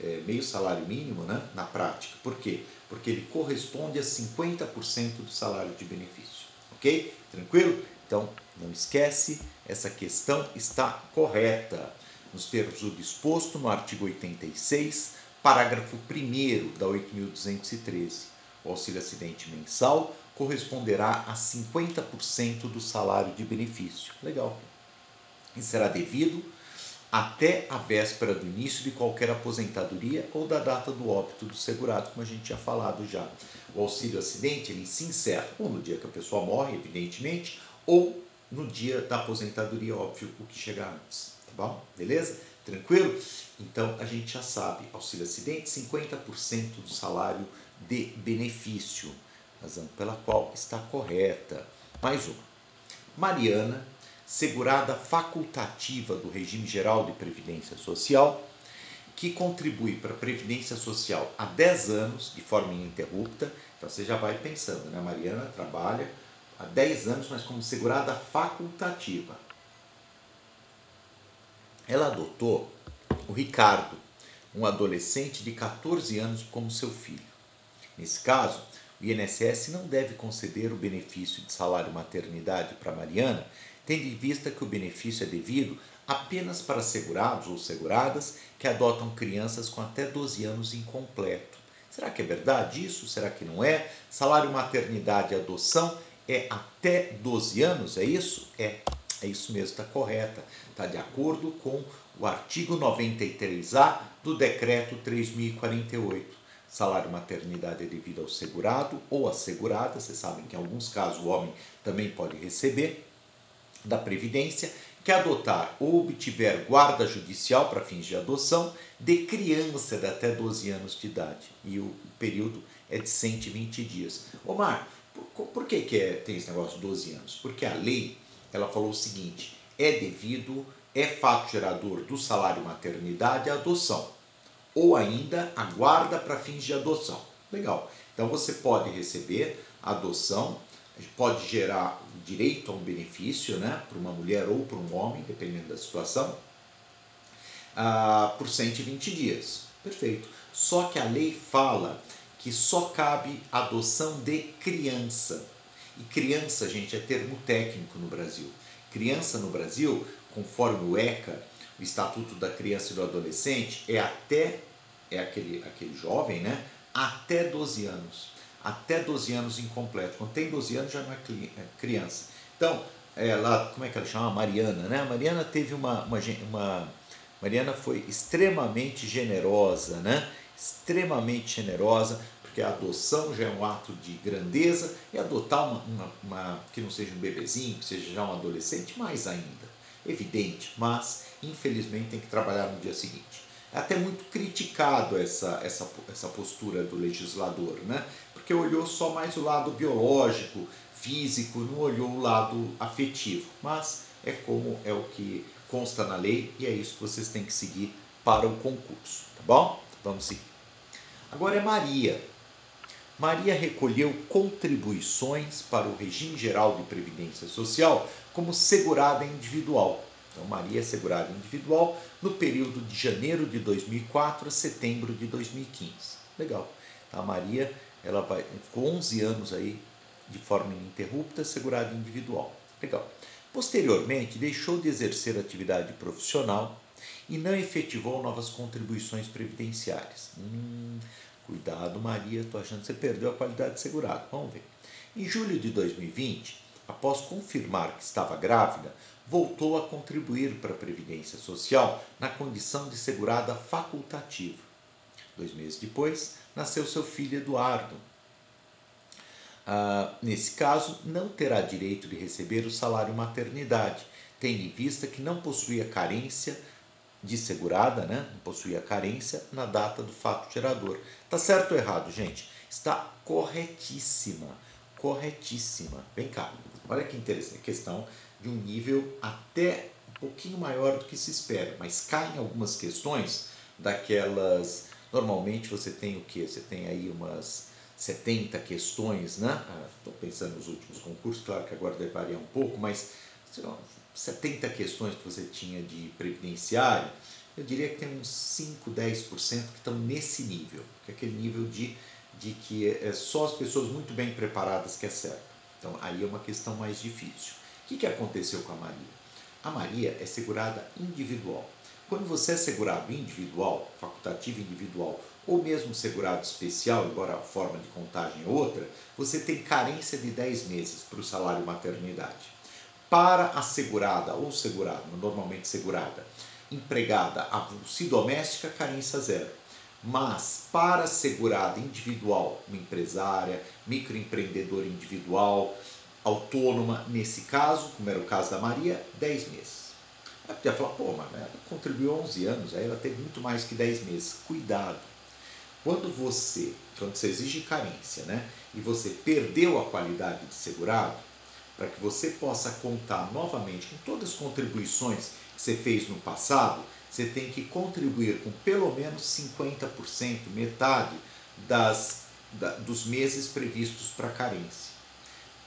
É, meio salário mínimo, né, na prática. Por quê? Porque ele corresponde a cinquenta por cento do salário de benefício. Ok? Tranquilo? Então, não esquece, essa questão está correta, nos termos do disposto no artigo oitenta e seis, parágrafo primeiro da oito mil duzentos e treze. O auxílio-acidente mensal corresponderá a cinquenta por cento do salário de benefício. Legal. E será devido até a véspera do início de qualquer aposentadoria ou da data do óbito do segurado, como a gente tinha falado já. O auxílio-acidente, ele se encerra ou no dia que a pessoa morre, evidentemente, ou no dia da aposentadoria, óbvio, o que chegar antes, tá bom? Beleza? Tranquilo? Então, a gente já sabe, auxílio-acidente, cinquenta por cento do salário de benefício, razão pela qual está correta. Mais uma. Mariana, segurada facultativa do regime geral de previdência social, que contribui para a previdência social há dez anos, de forma ininterrupta. Então você já vai pensando, né? Mariana trabalha há dez anos, mas como segurada facultativa. Ela adotou o Ricardo, um adolescente de quatorze anos, como seu filho. Nesse caso, o I N S S não deve conceder o benefício de salário maternidade para Mariana, tendo em vista que o benefício é devido apenas para segurados ou seguradas que adotam crianças com até doze anos incompleto. Será que é verdade isso? Será que não é? Salário maternidade e adoção é até doze anos, é isso? É, é isso mesmo, está correta. Está de acordo com o artigo noventa e três A do Decreto três mil e quarenta e oito. Salário maternidade é devido ao segurado ou à segurada, vocês sabem que em alguns casos o homem também pode receber, da Previdência, que adotar ou obtiver guarda judicial para fins de adoção de criança de até doze anos de idade. E o período é de cento e vinte dias. Omar, por, por que, que é, tem esse negócio de doze anos? Porque a lei, ela falou o seguinte, é devido, é fato gerador do salário maternidade a adoção, ou ainda a guarda para fins de adoção. Legal. Então você pode receber adoção, pode gerar direito a um benefício, né, para uma mulher ou para um homem, dependendo da situação, uh, por cento e vinte dias. Perfeito. Só que a lei fala que só cabe adoção de criança. E criança, gente, é termo técnico no Brasil. Criança no Brasil, conforme o ECA, o Estatuto da Criança e do Adolescente, é até, é aquele, aquele jovem, né, até doze anos. Até doze anos incompleto. Quando tem doze anos já não é criança. Então, ela, como é que ela chama? Mariana, né? A Mariana teve uma, uma, uma... Mariana foi extremamente generosa, né? Extremamente generosa, porque a adoção já é um ato de grandeza, e adotar uma, uma, uma que não seja um bebezinho, que seja já um adolescente, mais ainda. Evidente, mas infelizmente tem que trabalhar no dia seguinte. É até muito criticado essa, essa, essa postura do legislador, né? Porque olhou só mais o lado biológico, físico, não olhou o lado afetivo, mas é como é o que consta na lei e é isso que vocês têm que seguir para o concurso, tá bom? Vamos seguir. Agora é Maria. Maria recolheu contribuições para o regime geral de previdência social como segurada individual. Então, Maria é segurada individual no período de janeiro de dois mil e quatro a setembro de dois mil e quinze. Legal. A Maria ela vai, ficou onze anos aí de forma ininterrupta segurada individual. Legal. Posteriormente, deixou de exercer atividade profissional e não efetivou novas contribuições previdenciárias. Hum, cuidado, Maria, estou achando que você perdeu a qualidade de segurado. Vamos ver. Em julho de dois mil e vinte, após confirmar que estava grávida, voltou a contribuir para a Previdência Social na condição de segurada facultativa. Dois meses depois, nasceu seu filho Eduardo. Ah, nesse caso, não terá direito de receber o salário maternidade, tendo em vista que não possuía carência de segurada, né? Não possuía carência na data do fato gerador. Tá certo ou errado, gente? Está corretíssima, corretíssima. Vem cá, olha que interessante, questão de um nível até um pouquinho maior do que se espera, mas caem algumas questões daquelas... Normalmente você tem o quê? Você tem aí umas setenta questões, né? Estou ah, pensando nos últimos concursos, claro que agora deve variar um pouco, mas lá, setenta questões que você tinha de previdenciário, eu diria que tem uns cinco, dez por cento que estão nesse nível, que é aquele nível de, de que é só as pessoas muito bem preparadas que acertam. Então aí é uma questão mais difícil. O que, que aconteceu com a Maria? A Maria é segurada individual. Quando você é segurado individual, facultativo individual, ou mesmo segurado especial, embora a forma de contagem é outra, você tem carência de dez meses para o salário maternidade. Para a segurada ou segurado, normalmente segurada, empregada avulsa doméstica, carência zero. Mas para a segurada individual, uma empresária, microempreendedora individual, autônoma, nesse caso, como era o caso da Maria, dez meses. Aí podia falar, pô, mas ela contribuiu onze anos, aí ela teve muito mais que dez meses. Cuidado! Quando você, quando você exige carência, né, e você perdeu a qualidade de segurado, para que você possa contar novamente com todas as contribuições que você fez no passado, você tem que contribuir com pelo menos cinquenta por cento, metade das, da, dos meses previstos para carência.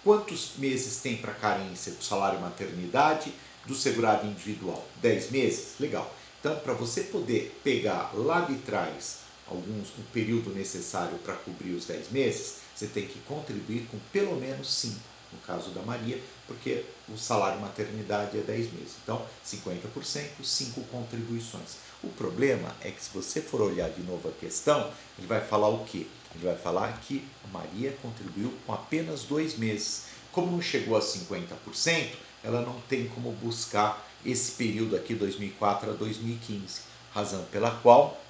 Quantos meses tem para carência do salário maternidade do segurado individual? dez meses? Legal. Então, para você poder pegar lá de trás alguns, um período necessário para cobrir os dez meses, você tem que contribuir com pelo menos cinco, no caso da Maria, porque o salário maternidade é dez meses. Então, cinquenta por cento, cinco contribuições. O problema é que se você for olhar de novo a questão, ele vai falar o quê? Ele vai falar que a Maria contribuiu com apenas dois meses. Como não chegou a cinquenta por cento, ela não tem como buscar esse período aqui, dois mil e quatro a dois mil e quinze. Razão pela qual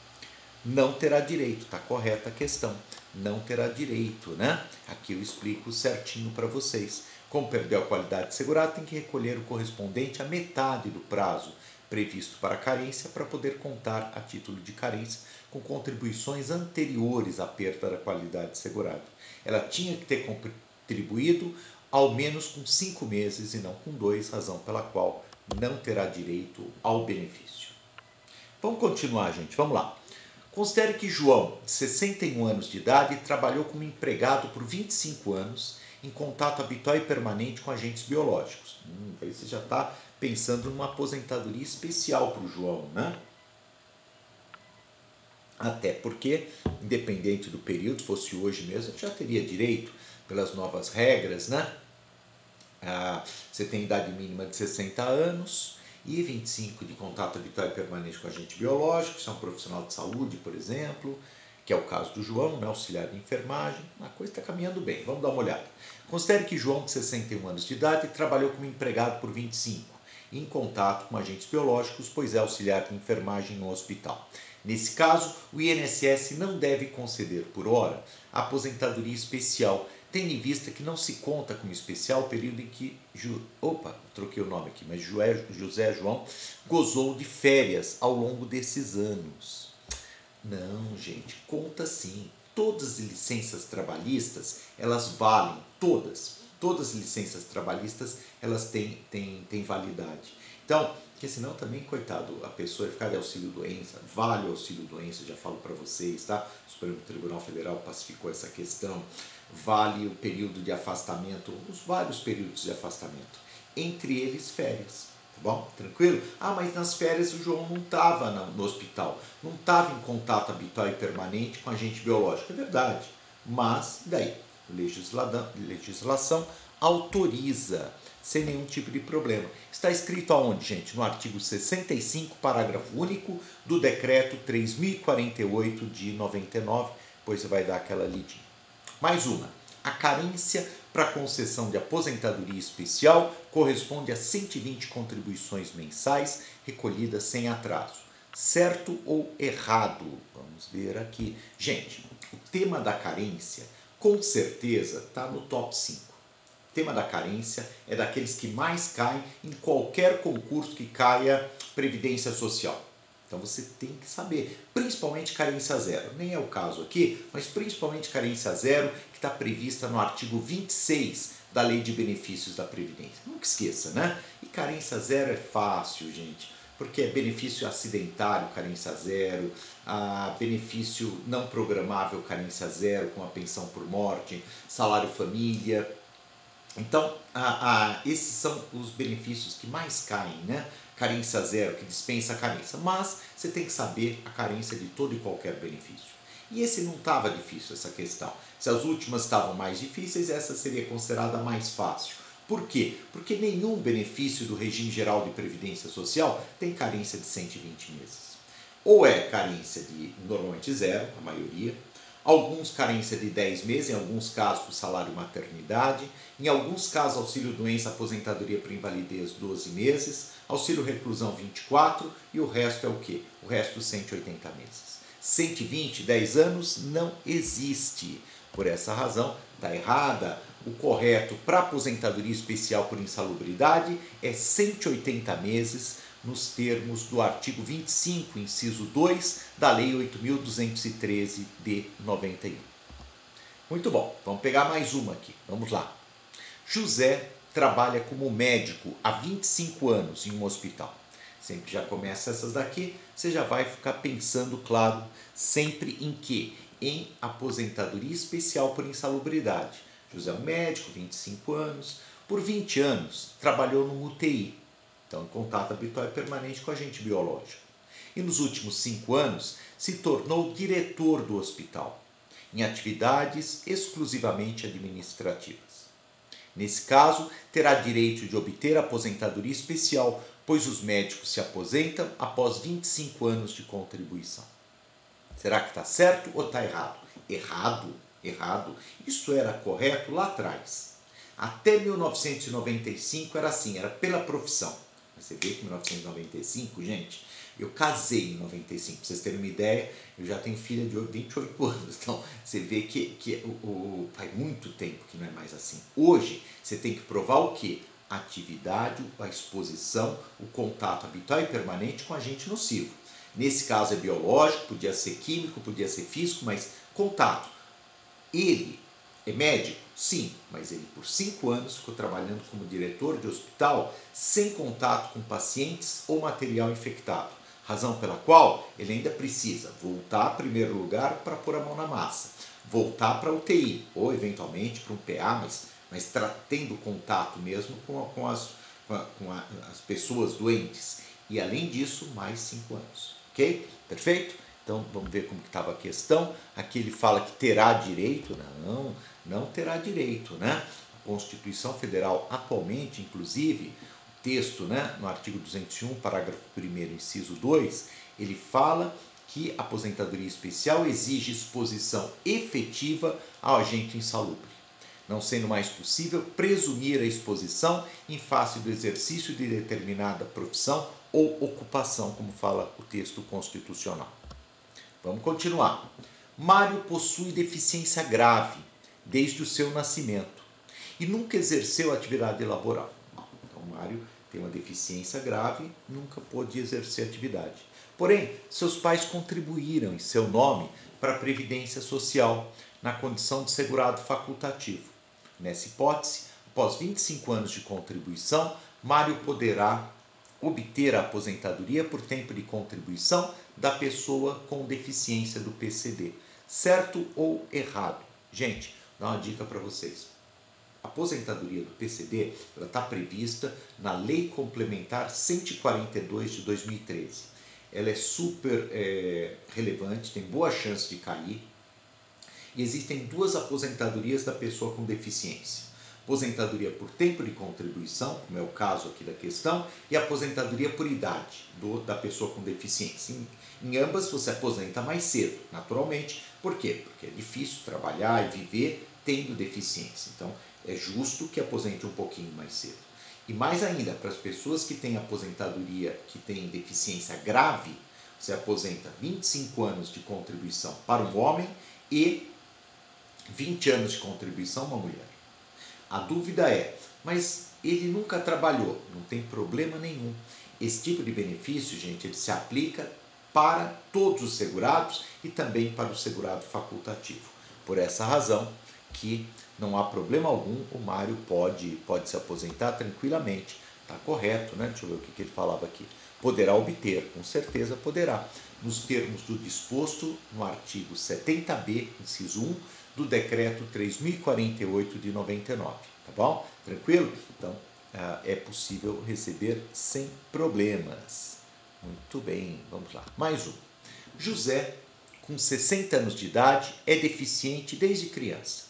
não terá direito, está correta a questão. Não terá direito, né? Aqui eu explico certinho para vocês. Como perdeu a qualidade de segurado, tem que recolher o correspondente à metade do prazo previsto para a carência para poder contar a título de carência com contribuições anteriores à perda da qualidade de segurado. Ela tinha que ter contribuído ao menos com cinco meses e não com dois, razão pela qual não terá direito ao benefício. Vamos continuar, gente, vamos lá. Considere que João, de sessenta e um anos de idade, trabalhou como empregado por vinte e cinco anos em contato habitual e permanente com agentes biológicos. Hum, aí você já está pensando numa aposentadoria especial para o João, né? Até porque, independente do período, fosse hoje mesmo, já teria direito pelas novas regras, né? Ah, você tem idade mínima de sessenta anos e vinte e cinco de contato habitual e permanente com agente biológico, se é um profissional de saúde, por exemplo, que é o caso do João, né? Auxiliar de enfermagem. A coisa está caminhando bem, vamos dar uma olhada. Considere que João, de sessenta e um anos de idade, trabalhou como empregado por vinte e cinco em contato com agentes biológicos, pois é auxiliar de enfermagem no hospital. Nesse caso, o I N S S não deve conceder, por hora, a aposentadoria especial, tendo em vista que não se conta como especial o período em que... Ju... Opa, troquei o nome aqui, mas José João gozou de férias ao longo desses anos. Não, gente, conta sim. Todas as licenças trabalhistas, elas valem, todas. todas as licenças trabalhistas, elas têm, têm, têm validade. Então, porque senão também, coitado, a pessoa ia ficar de auxílio-doença, vale o auxílio-doença, já falo para vocês, tá? O Supremo Tribunal Federal pacificou essa questão, vale o período de afastamento, os vários períodos de afastamento, entre eles férias, tá bom? Tranquilo? Ah, mas nas férias o João não estava no hospital, não estava em contato habitual e permanente com agente biológico, é verdade, mas daí, legislação autoriza, sem nenhum tipo de problema. Está escrito aonde, gente? No artigo sessenta e cinco, parágrafo único do Decreto três mil e quarenta e oito de noventa e nove, depois você vai dar aquela lidinha. Mais uma, a carência para concessão de aposentadoria especial corresponde a cento e vinte contribuições mensais recolhidas sem atraso. Certo ou errado? Vamos ver aqui. Gente, o tema da carência, com certeza, está no top cinco. O tema da carência é daqueles que mais caem em qualquer concurso que caia Previdência Social. Então você tem que saber, principalmente carência zero. Nem é o caso aqui, mas principalmente carência zero, que está prevista no artigo vinte e seis da Lei de Benefícios da Previdência. Nunca esqueça, né? E carência zero é fácil, gente, porque é benefício acidentário, carência zero, a benefício não programável, carência zero, com a pensão por morte, salário família. Então, a, a, esses são os benefícios que mais caem, né? Carência zero, que dispensa a carência. Mas você tem que saber a carência de todo e qualquer benefício. E esse não estava difícil, essa questão. Se as últimas estavam mais difíceis, essa seria considerada mais fácil. Por quê? Porque nenhum benefício do regime geral de previdência social tem carência de cento e vinte meses. Ou é carência de, normalmente, zero, a maioria. Alguns carência de dez meses, em alguns casos salário maternidade, em alguns casos auxílio-doença, aposentadoria por invalidez doze meses, auxílio-reclusão vinte e quatro e o resto é o quê? O resto cento e oitenta meses. cento e vinte, dez anos não existe. Por essa razão, está errada. O correto para aposentadoria especial por insalubridade é cento e oitenta meses, nos termos do artigo vinte e cinco, inciso dois, da Lei oito mil duzentos e treze, de noventa e um. Muito bom, vamos pegar mais uma aqui, vamos lá. José trabalha como médico há vinte e cinco anos em um hospital. Sempre já começa essas daqui, você já vai ficar pensando, claro, sempre em quê? Em aposentadoria especial por insalubridade. José é um médico, vinte e cinco anos, por vinte anos trabalhou no U T I. Então, em contato habitual e permanente com agente biológico. E nos últimos cinco anos, se tornou diretor do hospital, em atividades exclusivamente administrativas. Nesse caso, terá direito de obter aposentadoria especial, pois os médicos se aposentam após vinte e cinco anos de contribuição. Será que está certo ou está errado? Errado, errado. Isso era correto lá atrás. Até mil novecentos e noventa e cinco era assim, era pela profissão. Você vê que em mil novecentos e noventa e cinco, gente, eu casei em noventa e cinco, pra vocês terem uma ideia, eu já tenho filha de vinte e oito anos, então você vê que, que o, o, faz muito tempo que não é mais assim. Hoje, você tem que provar o quê? A atividade, a exposição, o contato habitual e permanente com agente nocivo. Nesse caso é biológico, podia ser químico, podia ser físico, mas contato. Ele é médico? Sim, mas ele por cinco anos ficou trabalhando como diretor de hospital sem contato com pacientes ou material infectado, razão pela qual ele ainda precisa voltar, em primeiro lugar, para pôr a mão na massa, voltar para a U T I ou, eventualmente, para um P A, mas, mas tendo contato mesmo com, a, com, as, com, a, com a, as pessoas doentes. E, além disso, mais cinco anos. Ok? Perfeito? Então, vamos ver como que estava a questão. Aqui ele fala que terá direito, não... não terá direito, né? A Constituição Federal atualmente, inclusive, o texto, né, no artigo duzentos e um, parágrafo primeiro, inciso dois, ele fala que a aposentadoria especial exige exposição efetiva ao agente insalubre, não sendo mais possível presumir a exposição em face do exercício de determinada profissão ou ocupação, como fala o texto constitucional. Vamos continuar. Mário possui deficiência grave desde o seu nascimento, e nunca exerceu atividade laboral. Então, Mário tem uma deficiência grave, nunca pôde exercer atividade. Porém, seus pais contribuíram em seu nome para a Previdência Social, na condição de segurado facultativo. Nessa hipótese, a após vinte e cinco anos de contribuição, Mário poderá obter a aposentadoria por tempo de contribuição da pessoa com deficiência do P C D. Certo ou errado? Gente, dá uma dica para vocês. A aposentadoria do P C D está prevista na Lei Complementar cento e quarenta e dois de dois mil e treze. Ela é super é, relevante, tem boa chance de cair. E existem duas aposentadorias da pessoa com deficiência. Aposentadoria por tempo de contribuição, como é o caso aqui da questão, e aposentadoria por idade do, da pessoa com deficiência. Em, em ambas você aposenta mais cedo, naturalmente. Por quê? Porque é difícil trabalhar e viver tendo deficiência. Então, é justo que aposente um pouquinho mais cedo. E mais ainda, para as pessoas que têm aposentadoria, que têm deficiência grave, você aposenta vinte e cinco anos de contribuição para um homem e vinte anos de contribuição para uma mulher. A dúvida é, mas ele nunca trabalhou, não tem problema nenhum. Esse tipo de benefício, gente, ele se aplica para todos os segurados e também para o segurado facultativo. Por essa razão que não há problema algum, o Mário pode, pode se aposentar tranquilamente. Está correto, né? Deixa eu ver o que, que ele falava aqui. Poderá obter, com certeza poderá, nos termos do disposto no artigo setenta B, inciso um, do Decreto três mil e quarenta e oito de noventa e nove, tá bom? Tranquilo? Então, é possível receber sem problemas. Muito bem, vamos lá. Mais um. José, com sessenta anos de idade, é deficiente desde criança.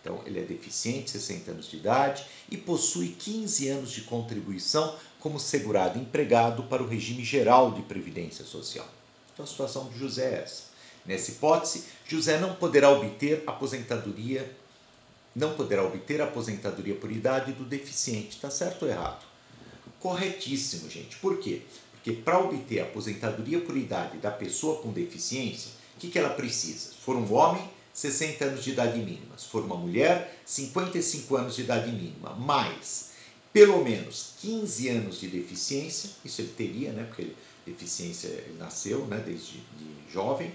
Então, ele é deficiente, sessenta anos de idade, e possui quinze anos de contribuição como segurado empregado para o regime geral de previdência social. Então, a situação de José é essa. Nessa hipótese, José não poderá obter aposentadoria, não poderá obter aposentadoria por idade do deficiente. Está certo ou errado? Corretíssimo, gente. Por quê? Porque para obter a aposentadoria por idade da pessoa com deficiência, o que, que ela precisa? Se for um homem, sessenta anos de idade mínima. Se for uma mulher, cinquenta e cinco anos de idade mínima. Mais, pelo menos, quinze anos de deficiência. Isso ele teria, né? Porque ele, deficiência ele nasceu, né? Desde de jovem,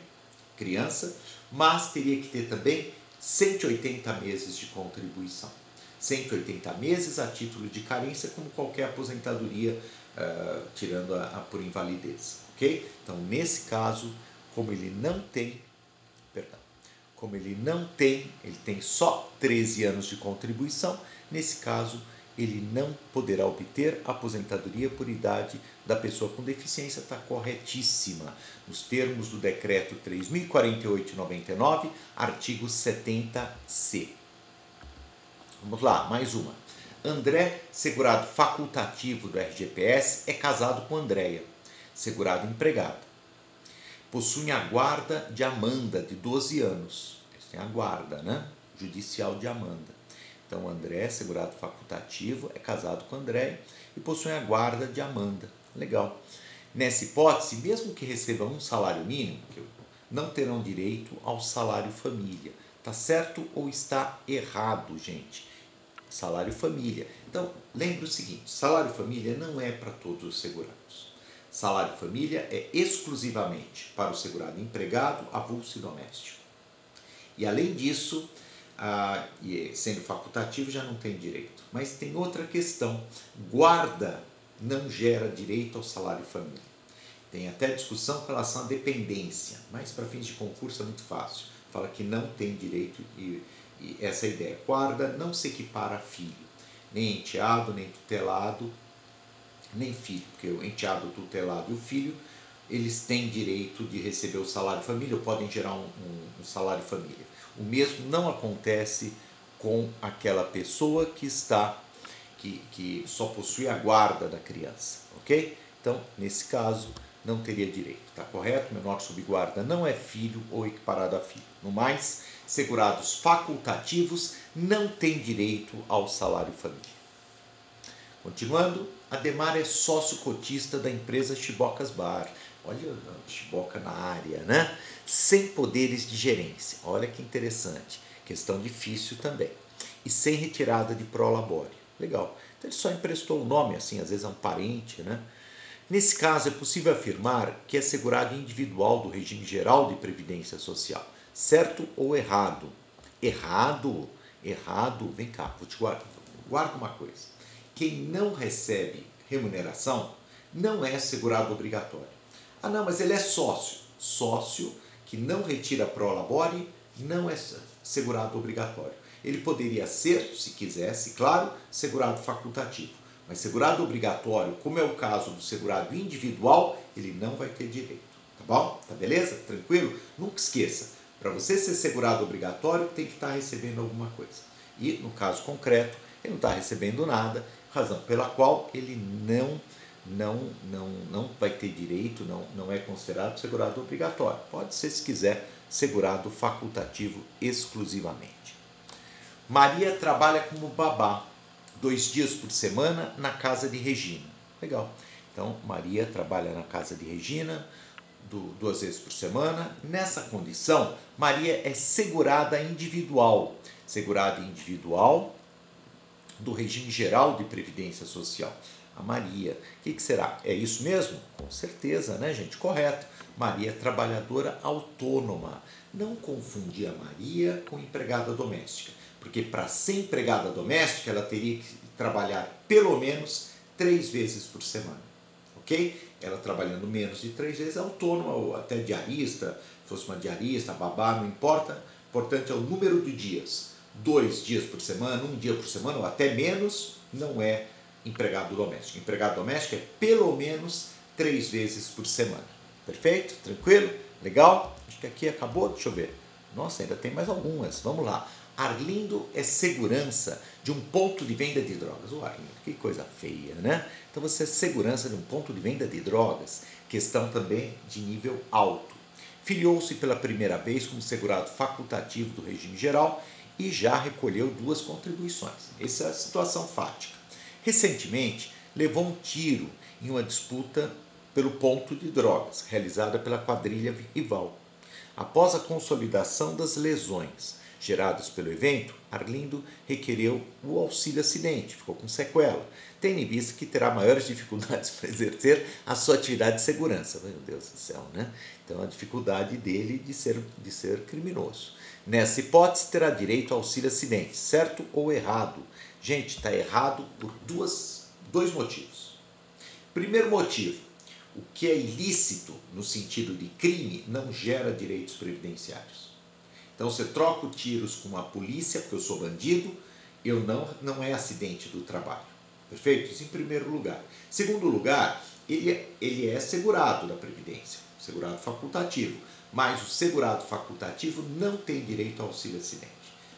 criança. Mas teria que ter também cento e oitenta meses de contribuição. cento e oitenta meses a título de carência, como qualquer aposentadoria, uh, tirando a, a por invalidez. Ok? Então, nesse caso, como ele não tem... Perdão. Como ele não tem, ele tem só treze anos de contribuição, nesse caso ele não poderá obter aposentadoria por idade da pessoa com deficiência, está corretíssima, nos termos do Decreto três mil e quarenta e oito barra noventa e nove, artigo setenta C. Vamos lá, mais uma. André, segurado facultativo do R G P S, é casado com Andréia, segurado empregado. Possui a guarda de Amanda, de doze anos. Eles têm a guarda, né? Judicial de Amanda. Então, André, segurado facultativo, é casado com André e possui a guarda de Amanda. Legal. Nessa hipótese, mesmo que receba um salário mínimo, não terão direito ao salário família. Está certo ou está errado, gente? Salário família. Então, lembre o seguinte, salário família não é para todos os segurados. Salário família é exclusivamente para o segurado empregado, avulso e doméstico. E além disso, a, sendo facultativo já não tem direito. Mas tem outra questão, guarda não gera direito ao salário família. Tem até discussão com relação à dependência, mas para fins de concurso é muito fácil. Fala que não tem direito e, e essa ideia. Guarda não se equipara a filho, nem enteado, nem tutelado, nem filho, porque o enteado, o tutelado e o filho, eles têm direito de receber o salário família, ou podem gerar um, um, um salário família. O mesmo não acontece com aquela pessoa que está, que, que só possui a guarda da criança, ok? Então, nesse caso, não teria direito, tá correto? Menor sob guarda não é filho ou equiparado a filho. No mais, segurados facultativos não têm direito ao salário família. Continuando, Ademar é sócio cotista da empresa Chibocas Bar. Olha a Chiboca na área, né? Sem poderes de gerência. Olha que interessante. Questão difícil também. E sem retirada de prolabore. Legal. Então ele só emprestou o nome, assim, às vezes é um parente, né? Nesse caso, é possível afirmar que é segurado individual do regime geral de previdência social. Certo ou errado? Errado? Errado? Vem cá, vou te guardar. guarda uma coisa. Quem não recebe remuneração não é segurado obrigatório. Ah, não, mas ele é sócio. Sócio que não retira prolabore não é segurado obrigatório. Ele poderia ser, se quisesse, claro, segurado facultativo. Mas segurado obrigatório, como é o caso do segurado individual, ele não vai ter direito. Tá bom? Tá beleza? Tranquilo? Nunca esqueça, para você ser segurado obrigatório, tem que estar recebendo alguma coisa. E, no caso concreto, ele não está recebendo nada, razão pela qual ele não, não, não, não vai ter direito, não, não é considerado segurado obrigatório. Pode ser, se quiser, segurado facultativo exclusivamente. Maria trabalha como babá, dois dias por semana, na casa de Regina. Legal. Então, Maria trabalha na casa de Regina, do, duas vezes por semana. Nessa condição, Maria é segurada individual. Segurada individual do regime geral de previdência social. A Maria, o que, que será? É isso mesmo? Com certeza, né, gente? Correto. Maria é trabalhadora autônoma. Não confundir a Maria com empregada doméstica, porque para ser empregada doméstica ela teria que trabalhar pelo menos três vezes por semana, ok? Ela trabalhando menos de três vezes é autônoma, ou até diarista, se fosse uma diarista, babá, não importa. O importante é o número de dias. Dois dias por semana, um dia por semana, ou até menos, não é empregado doméstico. Empregado doméstico é pelo menos três vezes por semana. Perfeito? Tranquilo? Legal? Acho que aqui acabou, deixa eu ver. Nossa, ainda tem mais algumas, vamos lá. Arlindo é segurança de um ponto de venda de drogas. O Arlindo, que coisa feia, né? Então você é segurança de um ponto de venda de drogas. Questão também de nível alto. Filiou-se pela primeira vez como segurado facultativo do regime geral e já recolheu duas contribuições. Essa é a situação fática. Recentemente, levou um tiro em uma disputa pelo ponto de drogas, realizada pela quadrilha rival. Após a consolidação das lesões geradas pelo evento, Arlindo requereu o auxílio-acidente, ficou com sequela, tendo em vista que terá maiores dificuldades para exercer a sua atividade de segurança. Meu Deus do céu, né? Então, a dificuldade dele de ser, de ser criminoso. Nessa hipótese, terá direito ao auxílio-acidente, certo ou errado? Gente, está errado por duas, dois motivos. Primeiro motivo, o que é ilícito no sentido de crime não gera direitos previdenciários. Então você troca tiros com a polícia, porque eu sou bandido, eu não, não é acidente do trabalho. Perfeito? Isso em primeiro lugar. Segundo lugar, ele é, ele é segurado da Previdência, segurado facultativo. Mas o segurado facultativo não tem direito ao auxílio-acidente.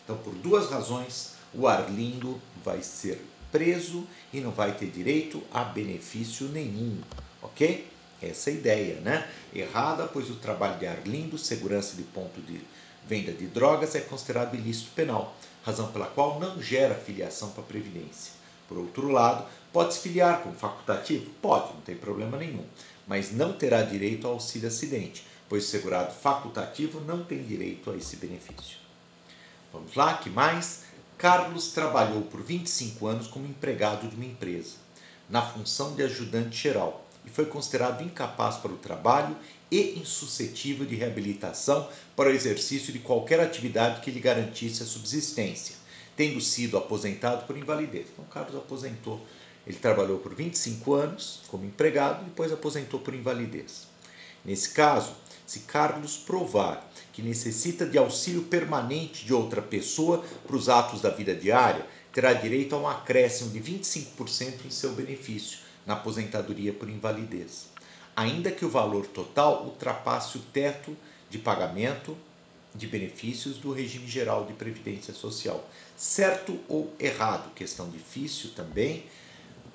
Então, por duas razões, o Arlindo vai ser preso e não vai ter direito a benefício nenhum. Ok? Essa é a ideia, né? Errada, pois o trabalho de Arlindo, segurança de ponto de venda de drogas, é considerado ilícito penal, razão pela qual não gera filiação para a Previdência. Por outro lado, pode se filiar como facultativo? Pode, não tem problema nenhum, mas não terá direito ao auxílio-acidente, pois o segurado facultativo não tem direito a esse benefício. Vamos lá, que mais? Carlos trabalhou por vinte e cinco anos como empregado de uma empresa, na função de ajudante geral, e foi considerado incapaz para o trabalho e insuscetível de reabilitação para o exercício de qualquer atividade que lhe garantisse a subsistência, tendo sido aposentado por invalidez. Então, Carlos aposentou. Ele trabalhou por vinte e cinco anos como empregado e depois aposentou por invalidez. Nesse caso, se Carlos provar que necessita de auxílio permanente de outra pessoa para os atos da vida diária, terá direito a um acréscimo de vinte e cinco por cento em seu benefício na aposentadoria por invalidez, ainda que o valor total ultrapasse o teto de pagamento de benefícios do regime geral de previdência social. Certo ou errado? Questão difícil também.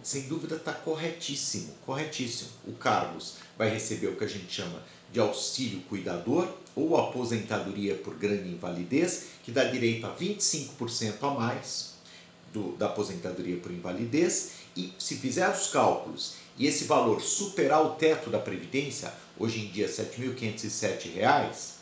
Sem dúvida está corretíssimo, corretíssimo. O Carlos vai receber o que a gente chama de auxílio cuidador ou aposentadoria por grande invalidez, que dá direito a vinte e cinco por cento a mais do, da aposentadoria por invalidez. E se fizer os cálculos e esse valor superar o teto da Previdência, hoje em dia sete mil quinhentos e sete reais,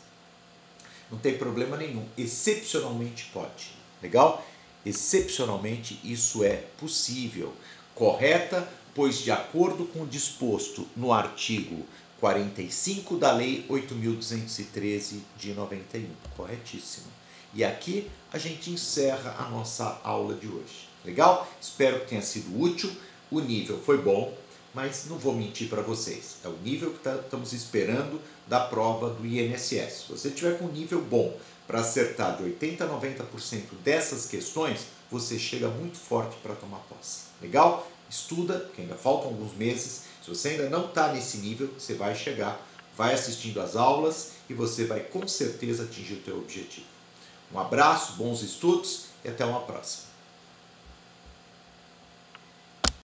não tem problema nenhum. Excepcionalmente pode. Legal? Excepcionalmente isso é possível. Correta, pois de acordo com o disposto no artigo quarenta e cinco da Lei oito mil duzentos e treze de noventa e um. Corretíssimo. E aqui a gente encerra a nossa aula de hoje. Legal? Espero que tenha sido útil. O nível foi bom, mas não vou mentir para vocês. É o nível que tá, estamos esperando da prova do I N S S. Se você tiver com um nível bom para acertar de oitenta por cento a noventa por cento dessas questões, você chega muito forte para tomar posse. Legal? Estuda, que ainda faltam alguns meses. Se você ainda não está nesse nível, você vai chegar, vai assistindo às aulas e você vai com certeza atingir o teu objetivo. Um abraço, bons estudos e até uma próxima.